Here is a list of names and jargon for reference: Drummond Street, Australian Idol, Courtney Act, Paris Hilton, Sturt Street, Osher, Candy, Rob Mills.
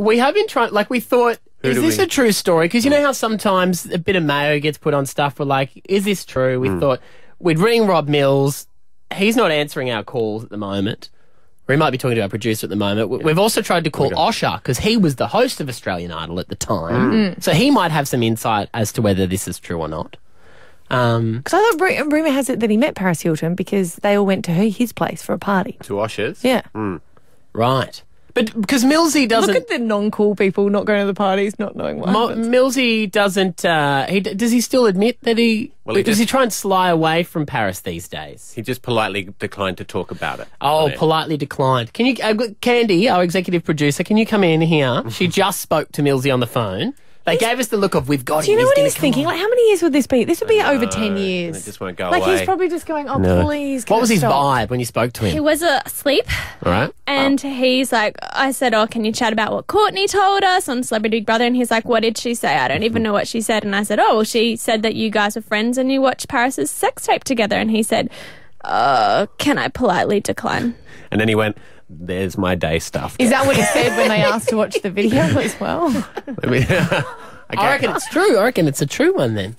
We have been trying, like, we thought, is this a true story? Because you know how sometimes a bit of mayo gets put on stuff. We're like, is this true? We thought we'd ring Rob Mills. He's not answering our calls at the moment. Or he might be talking to our producer at the moment. We've also tried to call Osher because he was the host of Australian Idol at the time. So he might have some insight as to whether this is true or not. Because I thought rumour has it that he met Paris Hilton because they all went to his place for a party. To Osher's? Yeah. Right. But because Millsy doesn't... Look at the non-cool people not going to the parties, not knowing what happens. Millsy doesn't... does he still admit that he... Well, does he try and sly away from Paris these days? He just politely declined to talk about it. Oh, politely declined. Can you... Candy, our executive producer, can you come in here? She just spoke to Millsy on the phone. They gave us the look of, we've got him. Do you know what he's thinking? Like, how many years would this be? This would be over 10 years. It just won't go away. Like, he's probably just going, oh, please, What was his vibe when you spoke to him? He was asleep. All right. And he's like, I said, oh, can you chat about what Courtney told us on Celebrity Big Brother? And he's like, what did she say? I don't even know what she said. And I said, oh, well, she said that you guys were friends and you watched Paris's sex tape together. And he said, can I politely decline? And then he went... There's my day stuff. Is that what he said when they asked to watch the video as well? I reckon it's true. I reckon it's a true one then.